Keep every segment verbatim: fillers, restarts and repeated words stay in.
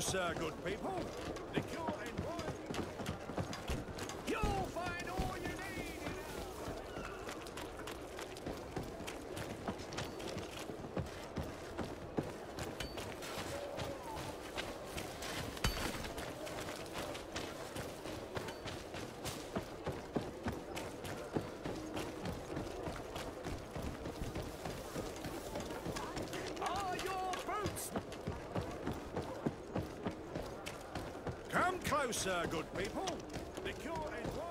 so, sir, good people. The cure in one. You'll find all you need. Are your boots? Come closer, good people. The cure is wide.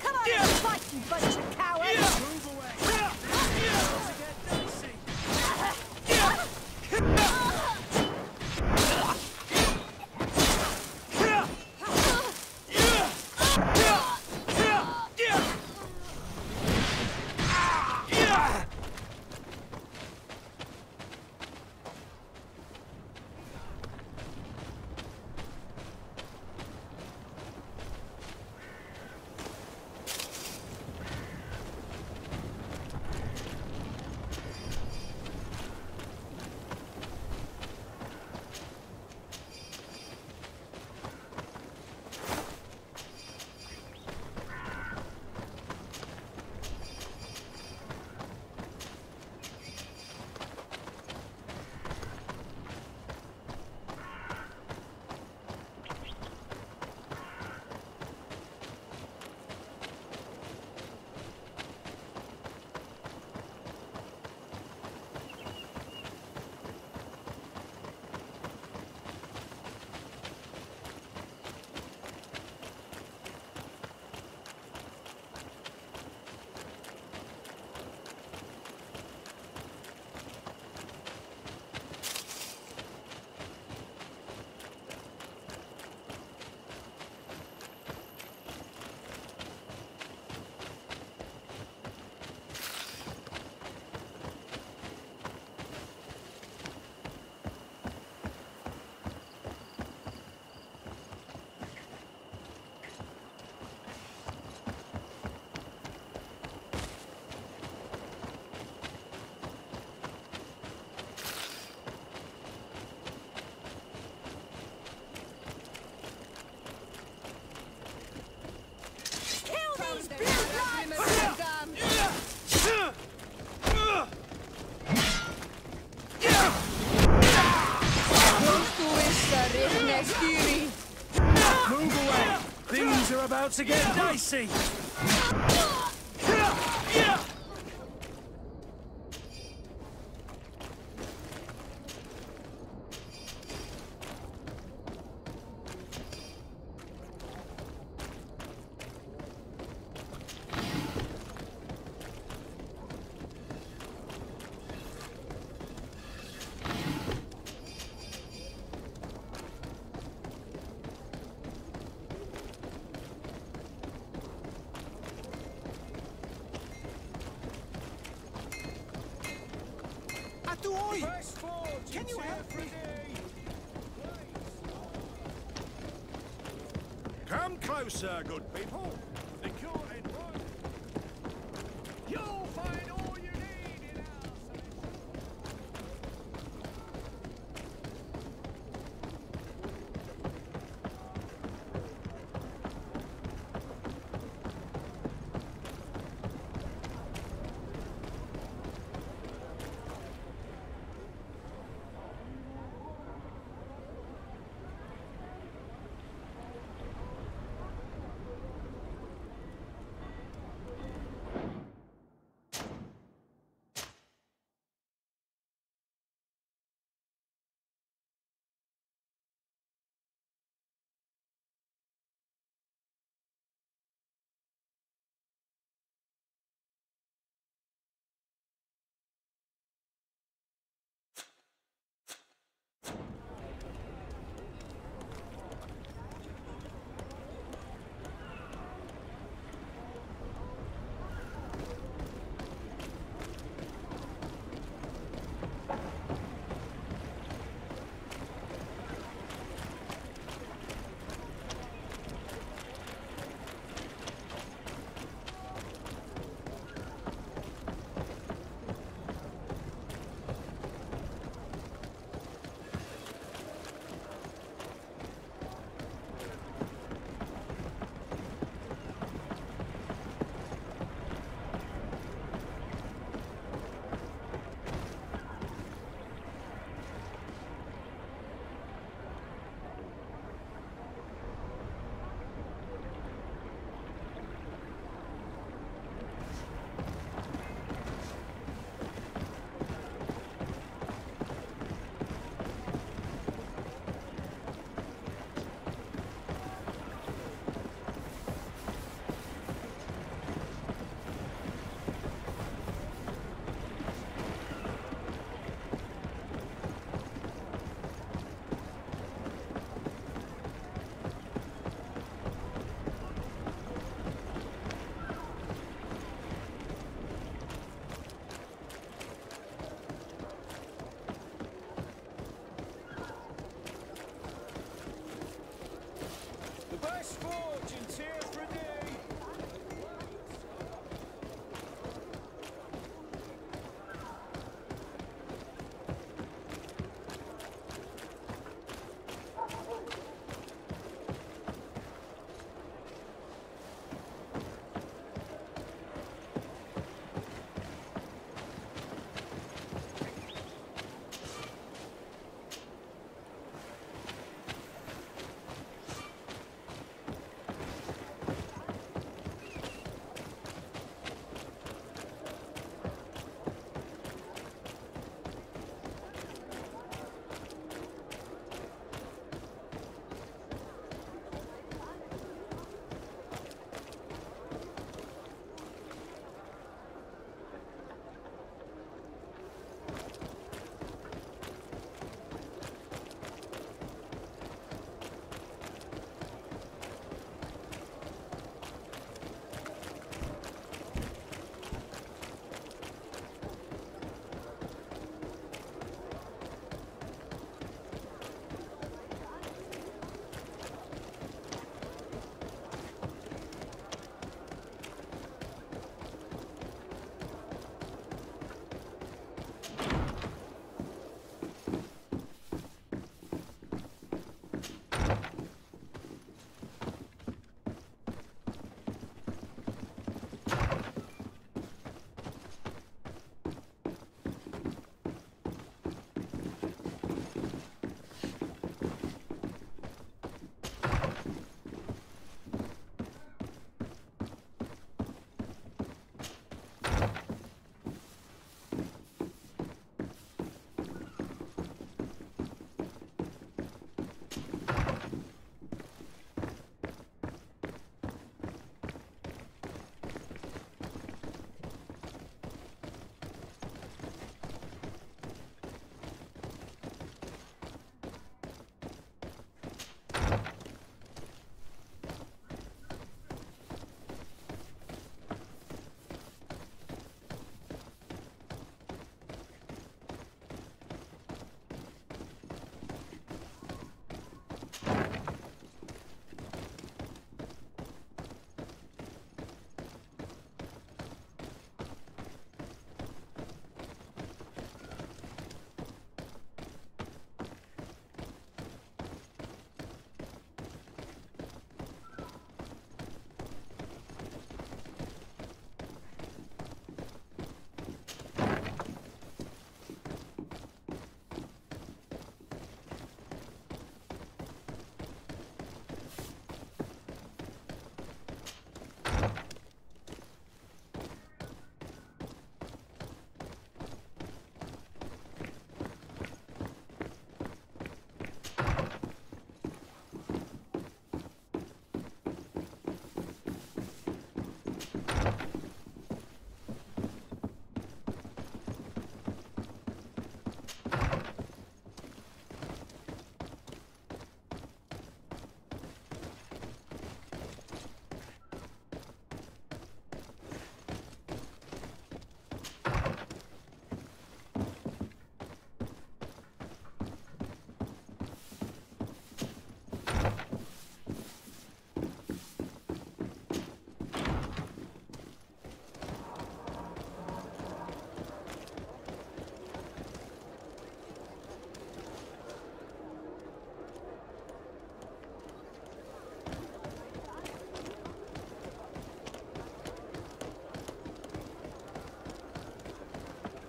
Come on, yeah. Fight, you bunch of cowards! Yeah. Move away! Yeah. Yeah. Move away! Things are about to get dicey! Can you help me? Come closer, good people. The cure in one. You'll find all you need in our side.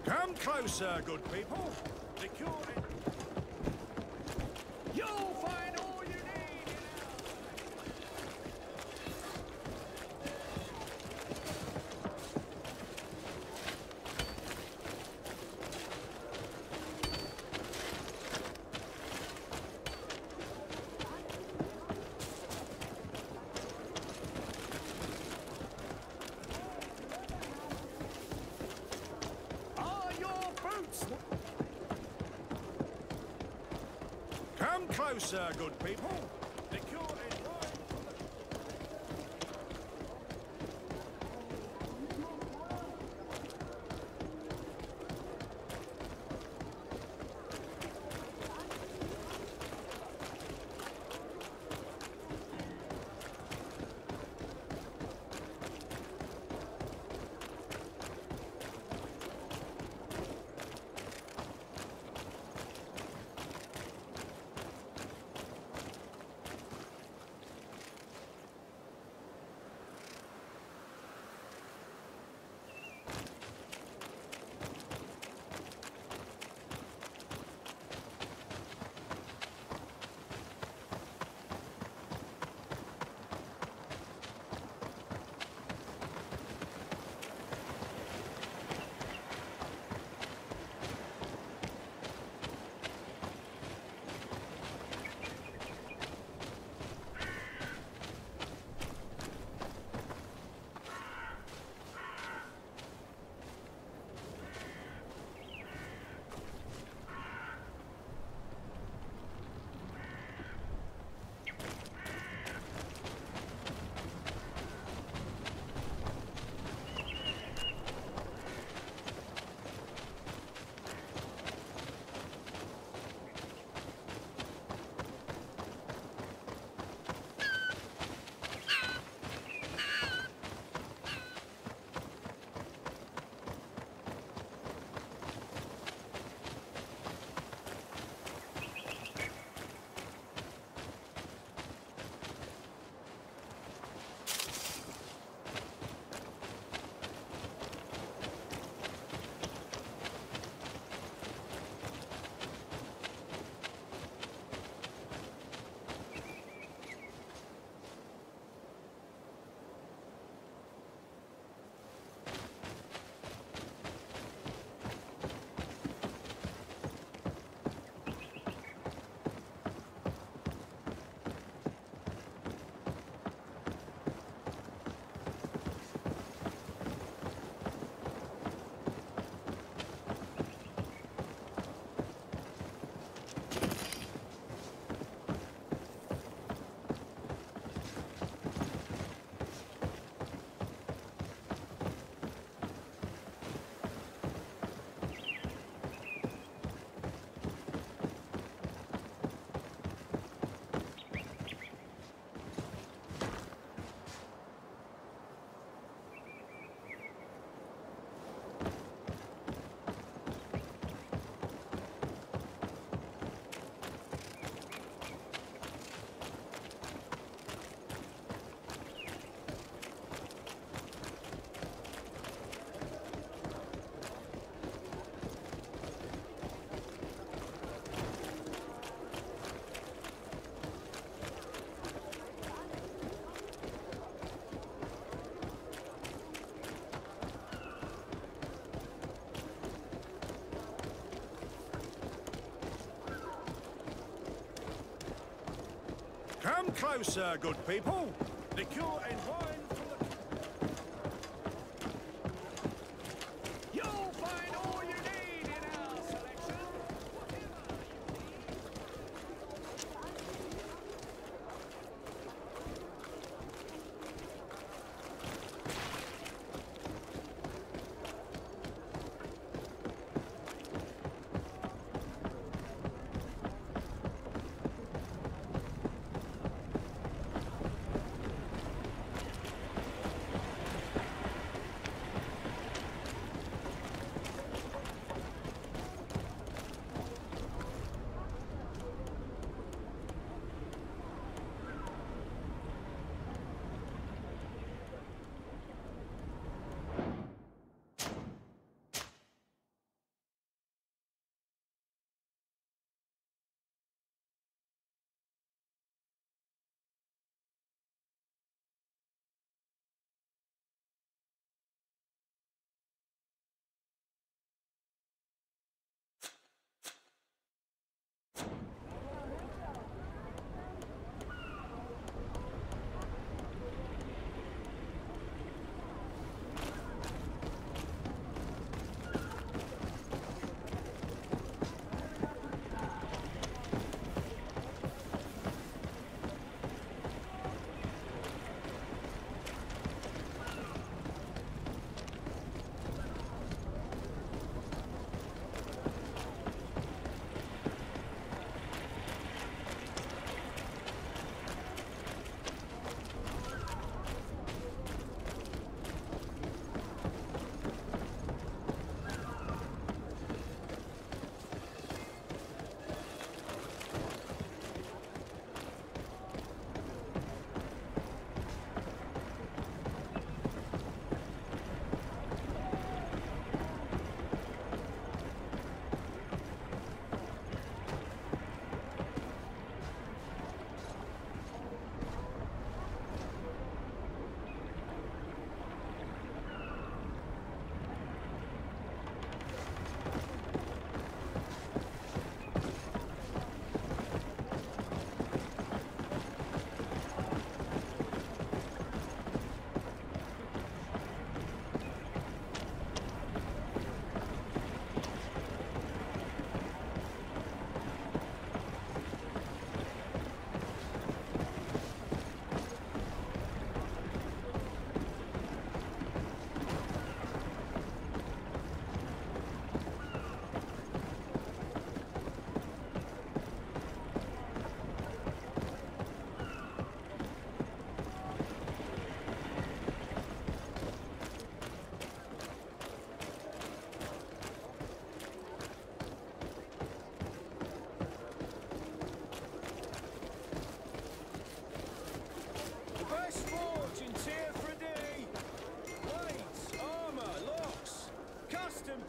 Come closer, good people. Secure it. You'll find all you need in our. Closer, good people. closer, good people. The cure and wine from the... You'll find all you need in our selection.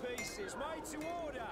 Pieces made to order.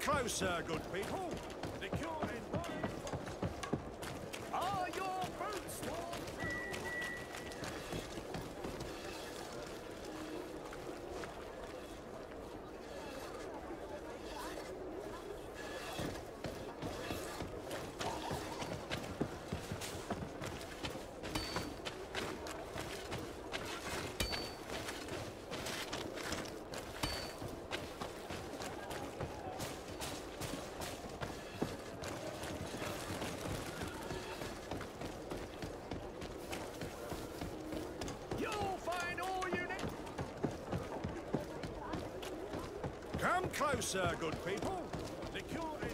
closer, good people. Secure in mind. Are your boots warm? Come closer, good people. Secure in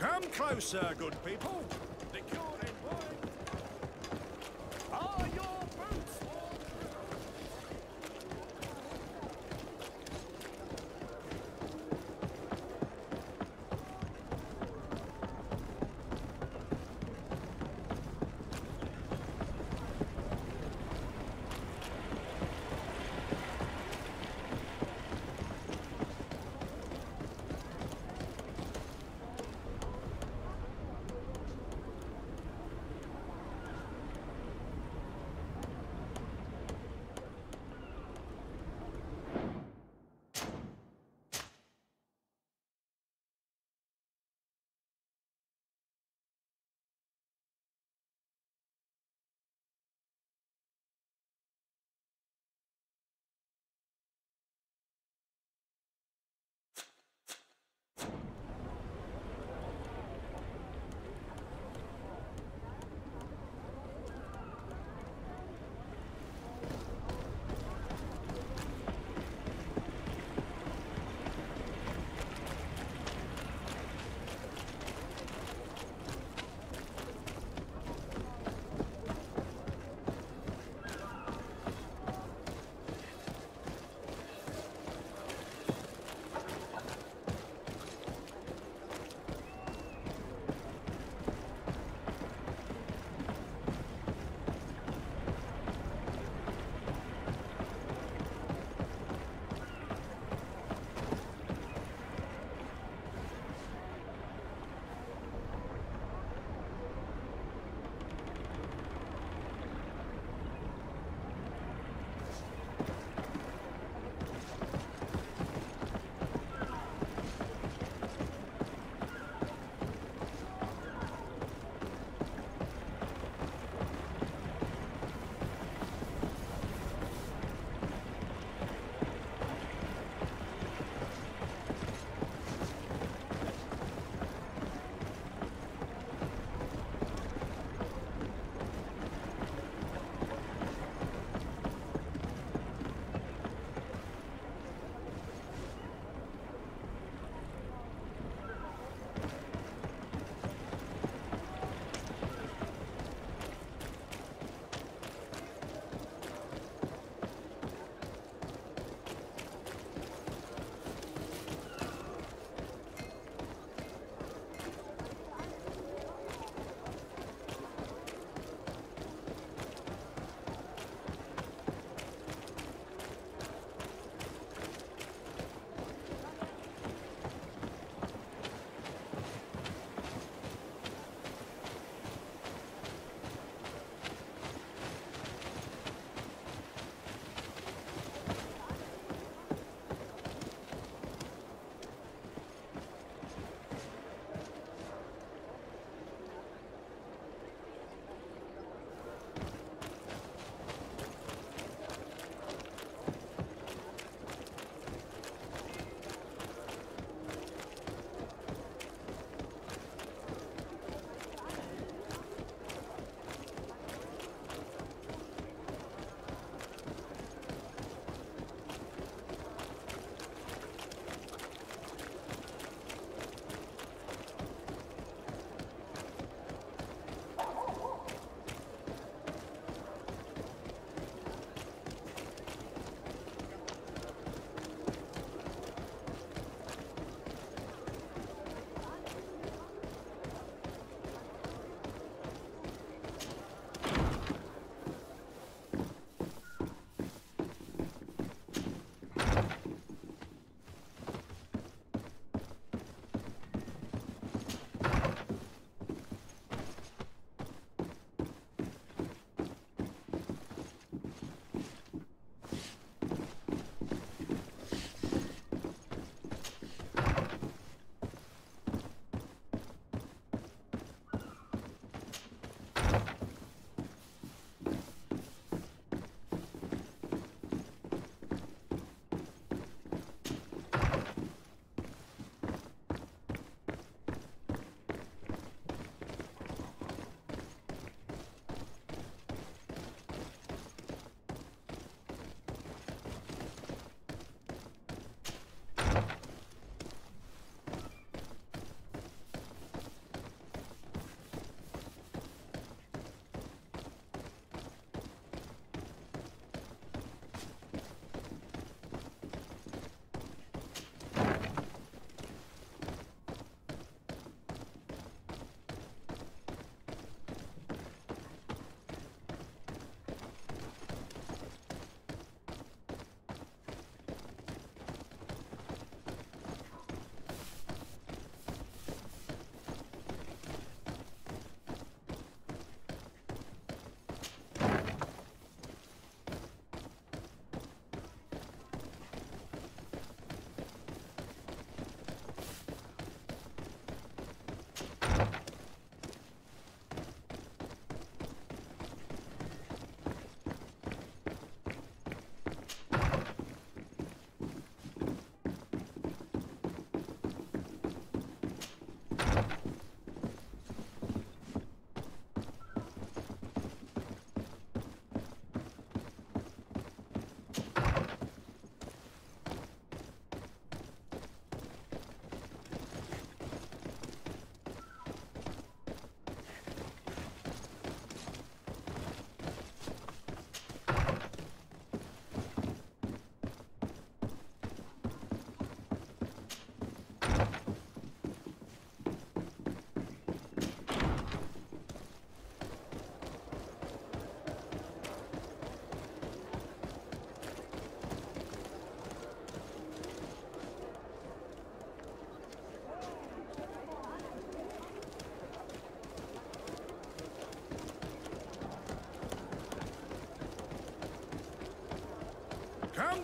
Come closer, good people. Secure in mind. Are your boots warm?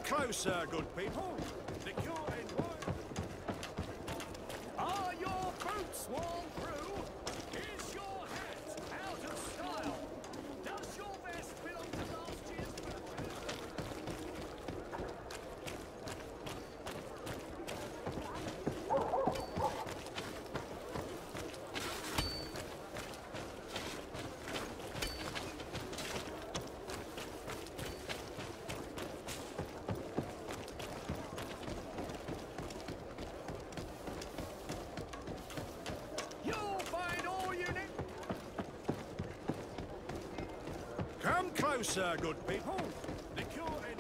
closer, good people. Secure in one. Are your boots worn through? Is your hat out of style? Does your vest belong to last year's Come closer, good people. The cure in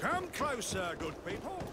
Come closer, good people.